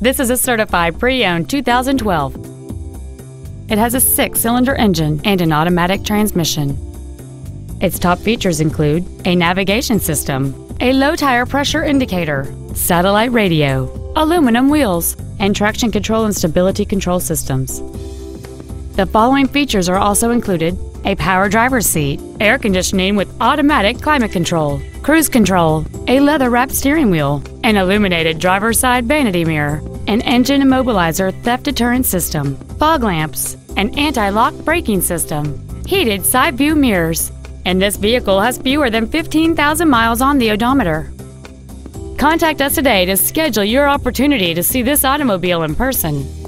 This is a certified pre-owned 2012. It has a 6-cylinder engine and an automatic transmission. Its top features include a navigation system, a low tire pressure indicator, satellite radio, aluminum wheels, and traction control and stability control systems. The following features are also included: a power driver's seat, air conditioning with automatic climate control, cruise control, a leather-wrapped steering wheel, an illuminated driver's side vanity mirror, an engine immobilizer theft deterrent system, fog lamps, an anti-lock braking system, heated side view mirrors, and this vehicle has fewer than 15,000 miles on the odometer. Contact us today to schedule your opportunity to see this automobile in person.